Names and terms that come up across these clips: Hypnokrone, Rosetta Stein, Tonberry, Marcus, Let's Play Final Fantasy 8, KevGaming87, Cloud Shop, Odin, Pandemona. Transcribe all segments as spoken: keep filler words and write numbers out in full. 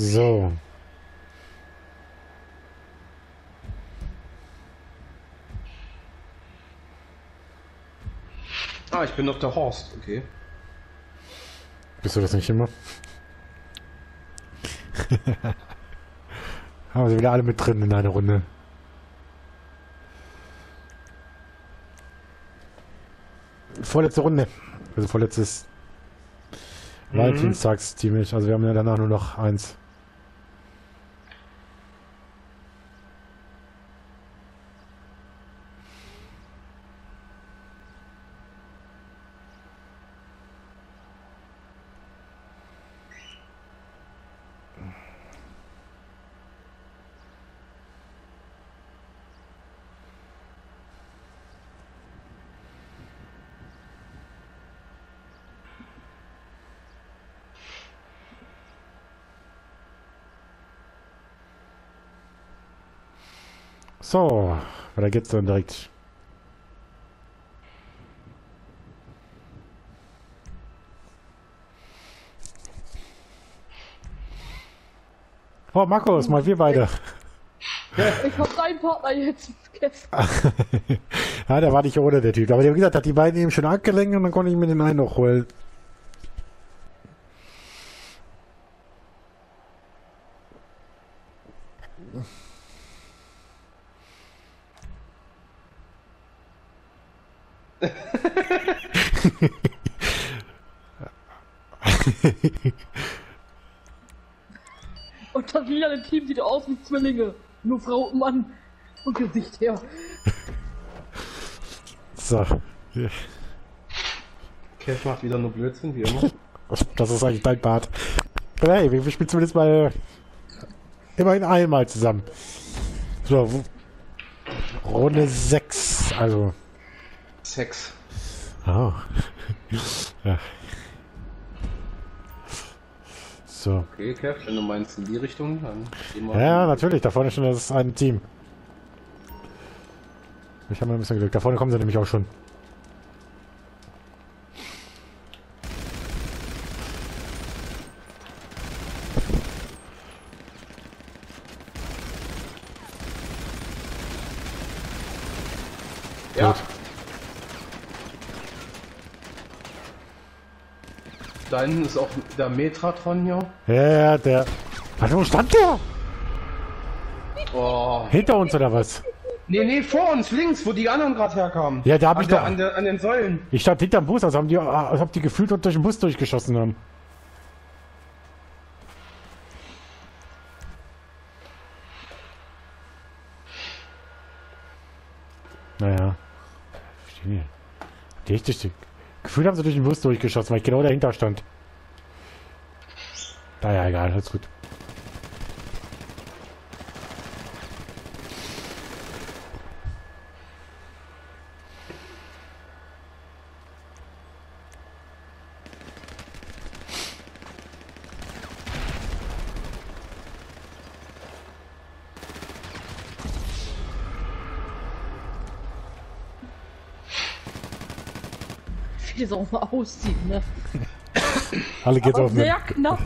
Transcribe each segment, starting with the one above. So. Ah, ich bin doch der Horst, okay. Bist du das nicht immer? Haben wir sie wieder alle mit drin in einer Runde. Vorletzte Runde. Also vorletztes mhm. Valentinstagsteam. Also wir haben ja danach nur noch eins. So, da geht's dann direkt. Oh, Markus, mal wir beide. Ich hab deinen Partner jetzt vergessen. Ja, der war nicht ohne, der Typ. Aber wie gesagt, hat die beiden eben schon abgelenkt und dann konnte ich mir den einen noch holen. Und das lila Team sieht aus wie Zwillinge. Nur Frau und Mann und Gesicht her. So. Kev macht wieder nur Blödsinn, wie immer. Das ist eigentlich dein Bart. Hey, wir spielen zumindest mal immerhin einmal zusammen. So. Runde sechs, also. sechs. Oh. Ja. So. Okay, Kev, wenn du meinst in die Richtung, dann gehen wir. Ja, natürlich, da vorne schon, das ist ein Team. Ich habe mal ein bisschen Glück, da vorne kommen sie nämlich auch schon. Ja. Gut. Da hinten ist auch der Metratron hier. Ja, der. Warte, wo stand der? Oh. Hinter uns oder was? Nee, nee, vor uns, links, wo die anderen gerade herkamen. Ja, da hab an ich der, doch. An, der, an den Säulen. Ich stand hinterm Bus, also haben die, als ob die gefühlt durch den Bus durchgeschossen haben. Naja. Verstehe. Richtig. Gefühlt haben sie durch den Bus durchgeschossen, weil ich genau dahinter stand. Naja, egal, alles gut. Es auch mal aussieht, ne? Alle geht's aber auf sehr mit. Knapp.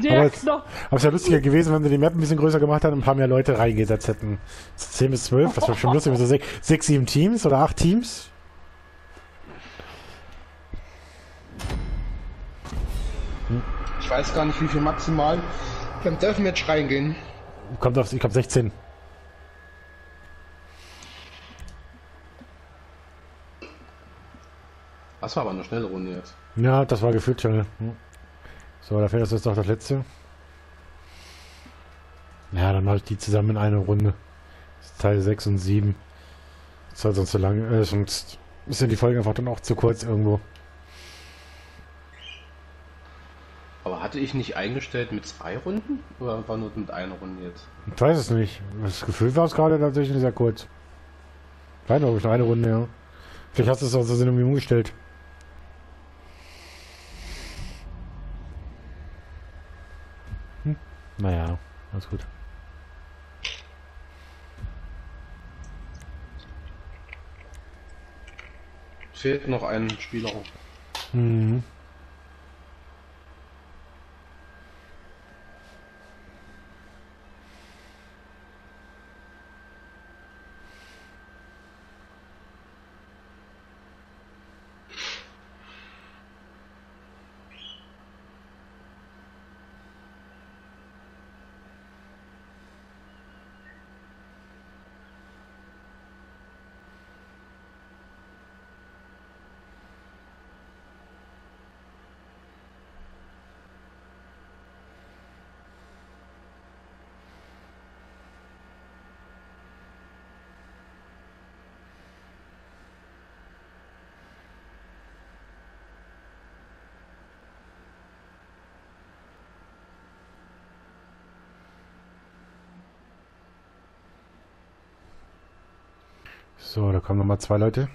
Sehr aber knapp. Aber es wäre lustiger gewesen, wenn sie die Map ein bisschen größer gemacht hätten und ein paar mehr Leute reingesetzt hätten. zehn bis zwölf, das wäre schon lustig. So sechs, sieben Teams oder acht Teams. Hm. Ich weiß gar nicht, wie viel maximal. Dann dürfen wir jetzt reingehen. Kommt auf, ich glaube sechzehn. Das war aber eine schnelle Runde jetzt. Ja, das war gefühlt schnell. So, da fehlt das jetzt noch das letzte. Ja, dann mache ich die zusammen in einer Runde. Teil sechs und sieben. Das war sonst zu lang. Äh, sonst sind die Folgen einfach dann auch zu kurz irgendwo. Aber hatte ich nicht eingestellt mit zwei Runden? Oder war nur mit einer Runde jetzt? Ich weiß es nicht. Das Gefühl war es gerade tatsächlich sehr kurz. Nein, glaube ich, nur eine Runde, ja. Vielleicht hast du es aus der Sinn irgendwie umgestellt. Hm. Naja, alles gut. Fehlt noch ein Spieler. Mhm. So, da kommen nochmal zwei Leute.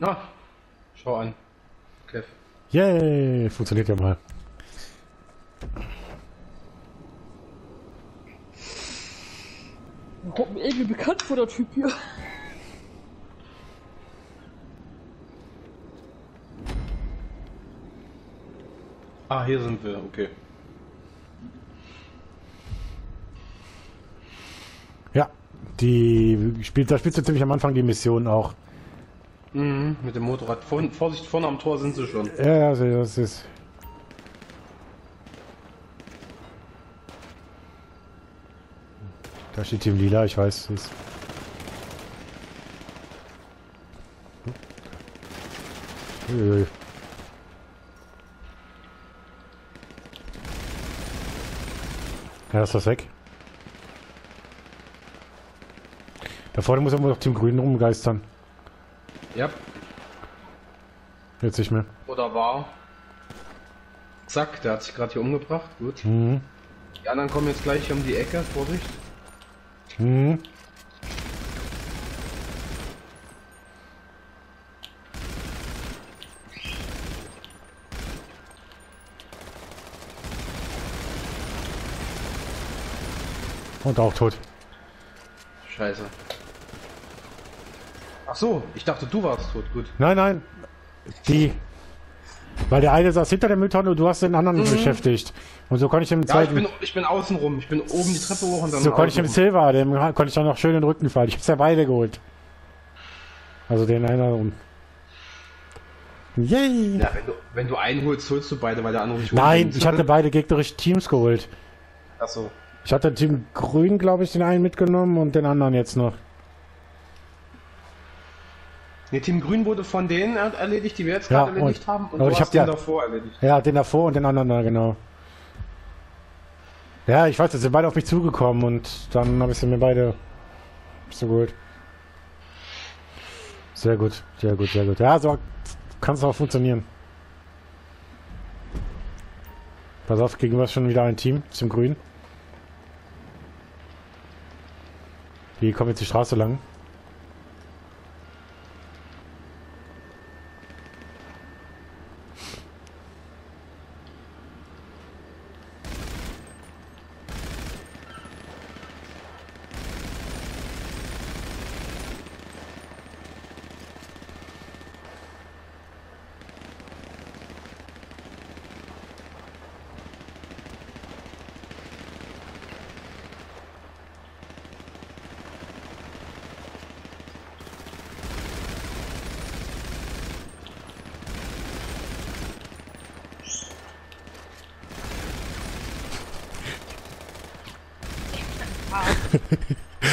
Na, schau an. Kev. Yay, funktioniert ja mal. Kommt mir irgendwie bekannt vor, der Typ hier. Ah, hier sind wir, okay. Ja, die spielt, da spielst du ziemlich am Anfang die Mission auch. Mhm, mit dem Motorrad. Vor, Vorsicht, vorne am Tor sind sie schon. Ja, ja, das ist. Da steht Team Lila, ich weiß es. Hm. Ja, ist das weg. Da vorne muss immer noch Team Grün rumgeistern. Ja. Jetzt nicht mehr. Oder war. Zack, der hat sich gerade hier umgebracht. Gut. Mhm. Die anderen kommen jetzt gleich um die Ecke. Vorsicht. Mhm. Und auch tot. Scheiße. Ach so, ich dachte, du warst tot, gut. Nein, nein, die. Weil der eine saß hinter der Mülltonne und du hast den anderen mhm. beschäftigt. Und so konnte ich dem zweiten... Ja, ich bin, ich bin außen rum, ich bin oben die Treppe hoch und dann... So konnte ich dem Silver, dem konnte ich dann noch schön in den Rücken fallen. Ich hab's ja beide geholt. Also den einer rum. Yay! Ja, wenn du, wenn du einen holst, holst du beide, weil der andere nicht holt. Nein, ich hatte beide gegnerische Teams geholt. Ach so. Ich hatte Team Grün, glaube ich, den einen mitgenommen und den anderen jetzt noch. Ne, Team Grün wurde von denen erledigt, die wir jetzt ja, gerade erledigt und, haben. Und du ich hast hab den ja, davor erledigt. Ja, den davor und den anderen da, genau. Ja, ich weiß, das sind beide auf mich zugekommen und dann habe ich sie mir beide so geholt. Sehr gut, sehr gut, sehr gut. Ja, so kann es auch funktionieren. Pass auf, gegenüber ist schon wieder ein Team, Team Grün. Die kommen jetzt die Straße lang.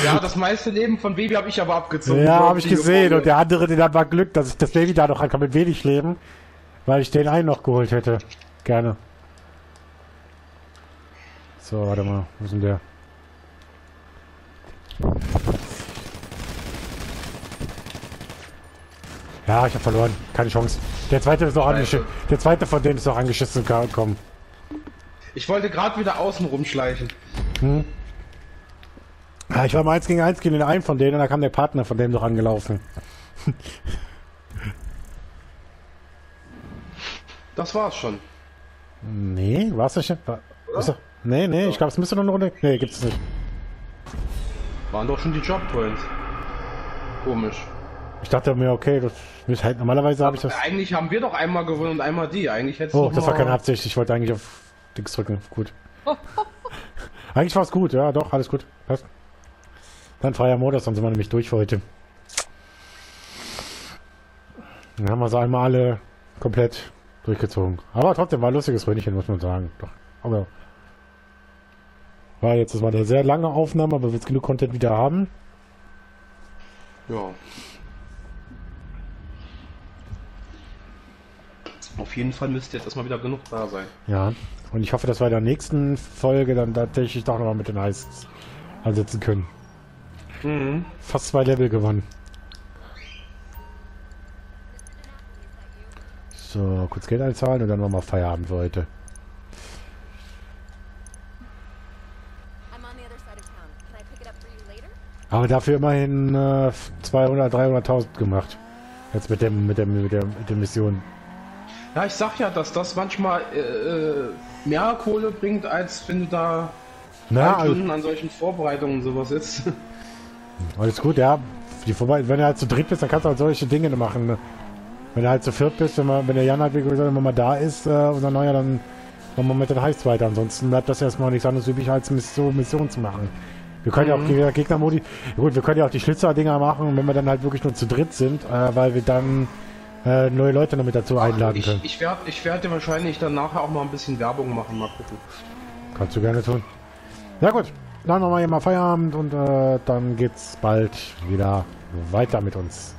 Ja, das meiste Leben von Baby habe ich aber abgezogen. Ja, habe ich gesehen. Und der andere, der war Glück, dass ich das Baby da noch ankam mit wenig Leben, weil ich den einen noch geholt hätte. Gerne. So, warte mal. Wo ist denn der? Ja, ich habe verloren. Keine Chance. Der zweite ist noch angeschissen. Der zweite von denen ist noch angeschissen gekommen. Ich wollte gerade wieder außen rumschleichen. Hm? Ich war mal eins gegen eins gegen den einen von denen und da kam der Partner von dem doch angelaufen. Das war's schon. Nee, war's das schon? War, ist doch, nee, nee, ja. Ich glaube, es müsste noch eine Runde. Nee, gibt's nicht. Waren doch schon die Jobpoints. Komisch. Ich dachte mir, okay, das ist halt normalerweise habe ich das. Eigentlich haben wir doch einmal gewonnen und einmal die. Eigentlich hättest oh, das war keine Absicht. Ich wollte eigentlich auf Dings drücken. Gut. Eigentlich war's gut, ja, doch, alles gut. Passt. Dann freier Modus, dann sind wir nämlich durch für heute. Dann haben wir sie einmal alle komplett durchgezogen. Aber trotzdem war ein lustiges Röntchen, muss man sagen. Doch. Aber war jetzt das war eine sehr lange Aufnahme, aber wir jetzt genug Content wieder haben. Ja. Auf jeden Fall müsste jetzt erstmal wieder genug da sein. Ja, und ich hoffe, dass wir in der nächsten Folge dann tatsächlich doch nochmal mit den Heists ansetzen können. Mhm. Fast zwei Level gewonnen. So, kurz Geld einzahlen und dann nochmal Feierabend für heute. Aber dafür immerhin äh, zweihundert, dreihunderttausend gemacht. Jetzt mit, dem, mit, dem, mit, der, mit der Mission. Ja, ich sag ja, dass das manchmal äh, mehr Kohle bringt, als wenn du da Na, also, an solchen Vorbereitungen sowas ist. Alles gut, ja. Die Vorbe wenn du halt zu dritt bist, dann kannst du halt solche Dinge machen. Ne? Wenn du halt zu viert bist, wenn, man, wenn der Jan halt, wie gesagt, immer mal da ist, äh, unser Neuer, dann machen wir mit den Heists weiter. Ansonsten bleibt das erstmal nichts anderes übrig, als so Missionen zu machen. Wir können mhm. ja auch Gegnermodi, gut, wir können ja auch die Schlitzer-Dinger machen, wenn wir dann halt wirklich nur zu dritt sind, äh, weil wir dann äh, neue Leute damit dazu einladen können. Ich, ich werde ich werd dir wahrscheinlich dann nachher auch mal ein bisschen Werbung machen, mal gucken. Kannst du gerne tun. Na gut, dann machen wir hier mal Feierabend und äh, dann geht's bald wieder weiter mit uns.